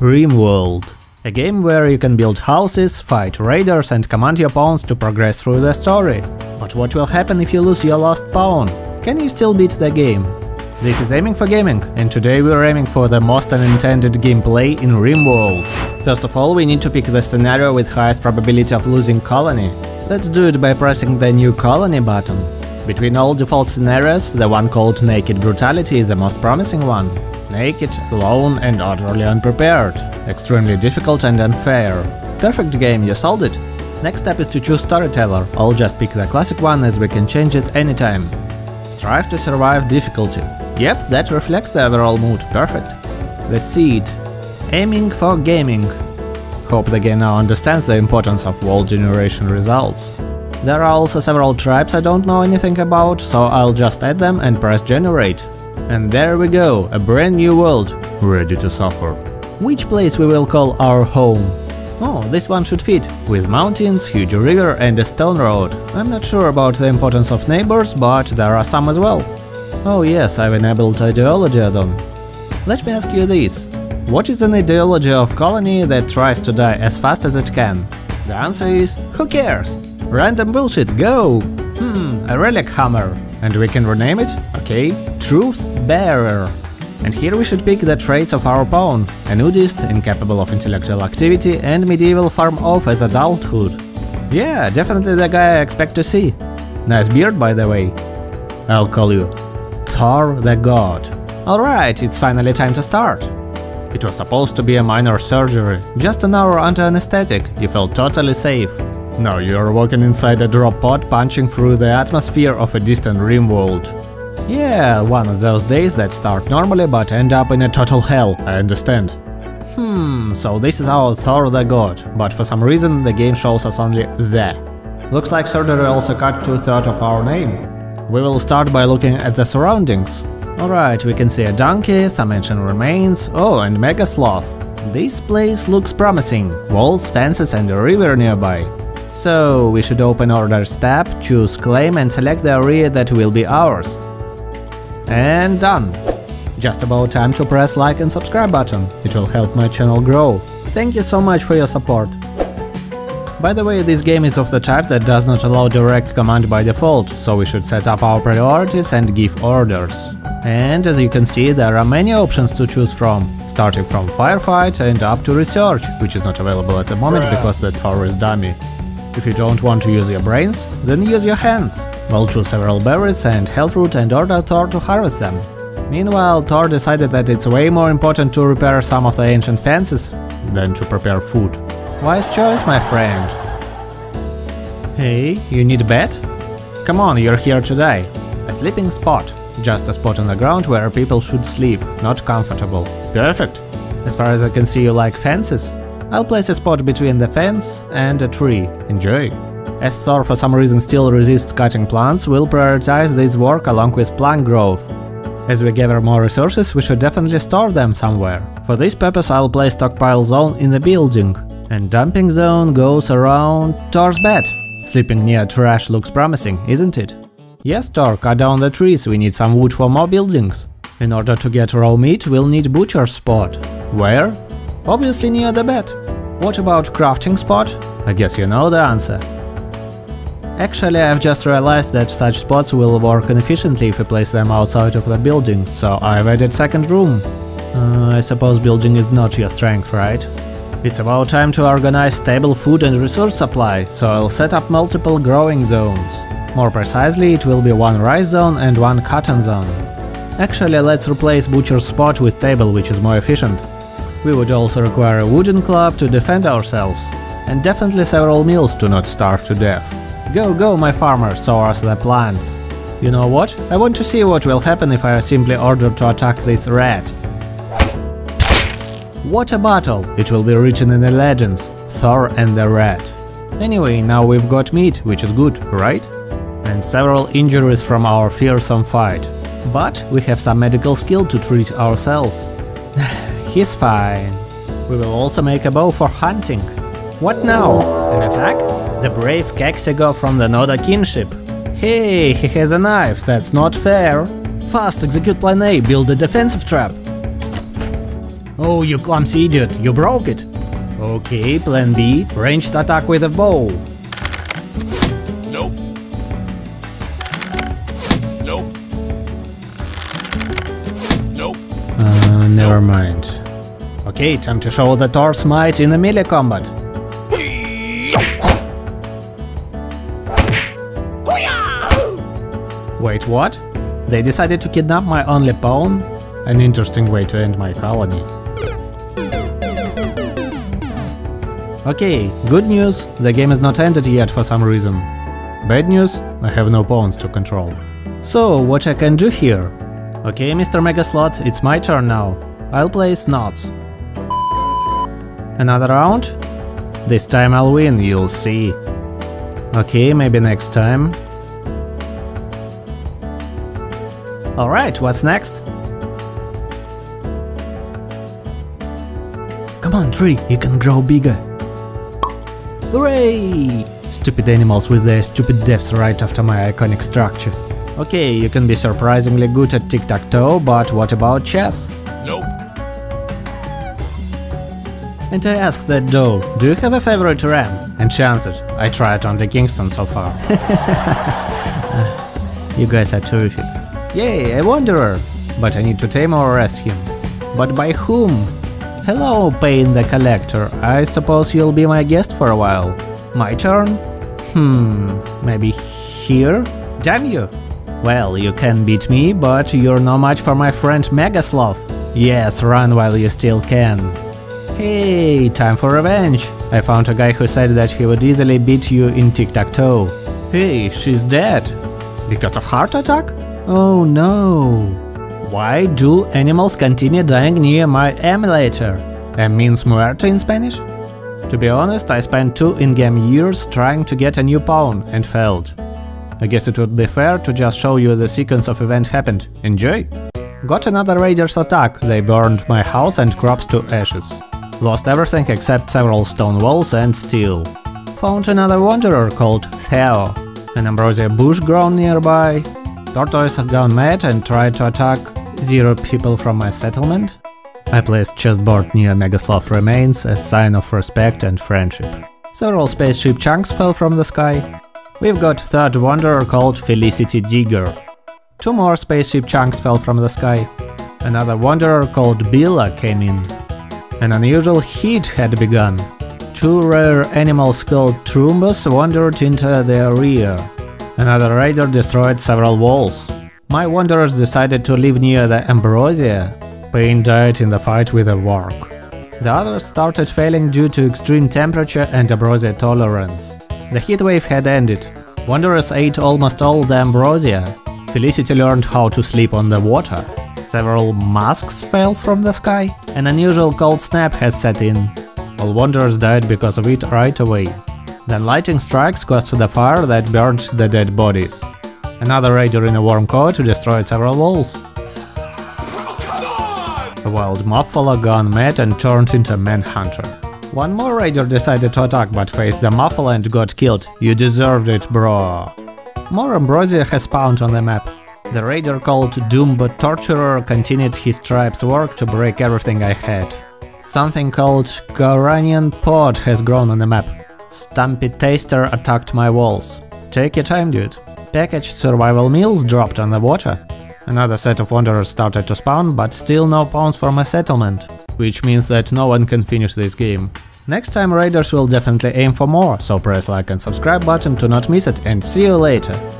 Rimworld. A game where you can build houses, fight raiders and command your pawns to progress through the story. But what will happen if you lose your last pawn? Can you still beat the game? This is Aiming for Gaming, and today we're aiming for the most unintended gameplay in Rimworld. First of all, we need to pick the scenario with highest probability of losing colony. Let's do it by pressing the New Colony button. Between all default scenarios, the one called Naked Brutality is the most promising one. Naked, alone and utterly unprepared. Extremely difficult and unfair. Perfect game, you sold it! Next step is to choose Storyteller. I'll just pick the classic one as we can change it anytime. Strive to survive difficulty. Yep, that reflects the overall mood, perfect. The Seed. Aiming for Gaming. Hope the game now understands the importance of world generation results. There are also several tribes I don't know anything about, so I'll just add them and press Generate. And there we go, a brand new world, ready to suffer. Which place we will call our home? Oh, this one should fit, with mountains, huge river and a stone road. I'm not sure about the importance of neighbors, but there are some as well. Oh yes, I've enabled ideology add-on. Let me ask you this. What is an ideology of colony that tries to die as fast as it can? The answer is, who cares? Random bullshit, go! A relic hammer. And we can rename it? Okay. Truth bearer. And here we should pick the traits of our pawn. A nudist, incapable of intellectual activity, and medieval farm off as adulthood. Yeah, definitely the guy I expect to see. Nice beard, by the way. I'll call you Thor the God. Alright, it's finally time to start. It was supposed to be a minor surgery. Just an hour under anesthetic, you felt totally safe. Now you're walking inside a drop pod, punching through the atmosphere of a distant Rimworld. Yeah, one of those days that start normally but end up in a total hell, I understand. So this is our Thor the God, but for some reason the game shows us only the. Looks like surgery also cut 2/3 of our name. We will start by looking at the surroundings. Alright, we can see a donkey, some ancient remains, oh, and Megasloth. This place looks promising, walls, fences and a river nearby. So, we should open Orders tab, choose Claim and select the area that will be ours. And done! Just about time to press like and subscribe button, it will help my channel grow. Thank you so much for your support. By the way, this game is of the type that does not allow direct command by default, so we should set up our priorities and give orders. And as you can see, there are many options to choose from, starting from firefight and up to research, which is not available at the moment because the Thor is dummy. If you don't want to use your brains, then use your hands. We'll choose several berries and health root and order Thor to harvest them. Meanwhile, Thor decided that it's way more important to repair some of the ancient fences than to prepare food. Wise choice, my friend. Hey, you need a bed? Come on, you're here to die. A sleeping spot. Just a spot on the ground where people should sleep, not comfortable. Perfect. As far as I can see, you like fences? I'll place a spot between the fence and a tree. Enjoy! As Thor for some reason still resists cutting plants, we'll prioritize this work along with plant growth. As we gather more resources, we should definitely store them somewhere. For this purpose, I'll place stockpile zone in the building. And dumping zone goes around Thor's bed. Sleeping near trash looks promising, isn't it? Yes, Thor, cut down the trees, we need some wood for more buildings. In order to get raw meat, we'll need butcher's spot. Where? Obviously near the bed. What about crafting spot? I guess you know the answer. Actually, I've just realized that such spots will work inefficiently if we place them outside of the building, so I've added second room. I suppose building is not your strength, right? It's about time to organize stable food and resource supply, so I'll set up multiple growing zones. More precisely, it will be one rice zone and one cotton zone. Actually, let's replace butcher's spot with table, which is more efficient. We would also require a wooden club to defend ourselves. And definitely several meals to not starve to death. Go, go, my farmer, sow us the plants. You know what? I want to see what will happen if I are simply ordered to attack this rat. What a battle! It will be written in the legends. Thor and the rat. Anyway, now we've got meat, which is good, right? And several injuries from our fearsome fight. But we have some medical skill to treat ourselves. He's fine. We will also make a bow for hunting. What now? An attack? The brave Kexigo from the Noda kinship. Hey, he has a knife, that's not fair. Fast, execute plan A, build a defensive trap. Oh, you clumsy idiot, you broke it. Okay, plan B, ranged attack with a bow. Nope. Nope. Nope. Never mind. Okay, time to show the Thor's might in a melee combat. Wait, what? They decided to kidnap my only pawn? An interesting way to end my colony. Okay, good news, the game is not ended yet for some reason. Bad news, I have no pawns to control. So, what I can do here? Okay, Mr. Megasloth, it's my turn now. I'll play Snots. Another round? This time I'll win, you'll see. Okay, maybe next time. Alright, what's next? Come on, tree, you can grow bigger. Hooray! Stupid animals with their stupid deaths right after my iconic structure. Okay, you can be surprisingly good at tic-tac-toe, but what about chess? Nope. And I asked that doe, do you have a favorite ram? And she answered, I tried on the Kingston so far. You guys are terrific. Yay, a wanderer! But I need to tame or arrest him. But by whom? Hello, Payne the Collector, I suppose you'll be my guest for a while. My turn? Maybe here? Damn you! Well, you can beat me, but you're no match for my friend Megasloth. Yes, run while you still can. Hey, time for revenge! I found a guy who said that he would easily beat you in tic-tac-toe. Hey, she's dead! Because of heart attack? Oh no! Why do animals continue dying near my emulator? Means muerte in Spanish? To be honest, I spent 2 in-game years trying to get a new pawn and failed. I guess it would be fair to just show you the sequence of events happened. Enjoy! Got another raider's attack, they burned my house and crops to ashes. Lost everything except several stone walls and steel. Found another wanderer called Theo. An ambrosia bush grown nearby. Tortoise had gone mad and tried to attack 0 people from my settlement. I placed chessboard near Megaslav remains as sign of respect and friendship. Several spaceship chunks fell from the sky. We've got third wanderer called Felicity Digger. 2 more spaceship chunks fell from the sky. Another wanderer called Billa came in. An unusual heat had begun. 2 rare animals called Trumbos wandered into their rear. Another raider destroyed several walls. My wanderers decided to live near the ambrosia. Payne died in the fight with a warg. The others started failing due to extreme temperature and ambrosia tolerance. The heatwave had ended. Wanderers ate almost all the ambrosia. Felicity learned how to sleep on the water. Several masks fell from the sky. An unusual cold snap has set in. All wanderers died because of it right away. Then lightning strikes caused the fire that burned the dead bodies. Another raider in a warm coat destroyed several walls. A wild muffler gone mad and turned into a manhunter. One more raider decided to attack but faced the muffler and got killed. You deserved it, bro. More ambrosia has spawned on the map. The raider called Doombo Torturer continued his tribe's work to break everything I had. Something called Goranian Pod has grown on the map. Stumpy Taster attacked my walls. Take your time, dude. Packaged survival meals dropped on the water. Another set of wanderers started to spawn, but still no pawns for my settlement. Which means that no one can finish this game. Next time raiders will definitely aim for more, so press like and subscribe button to not miss it, and see you later!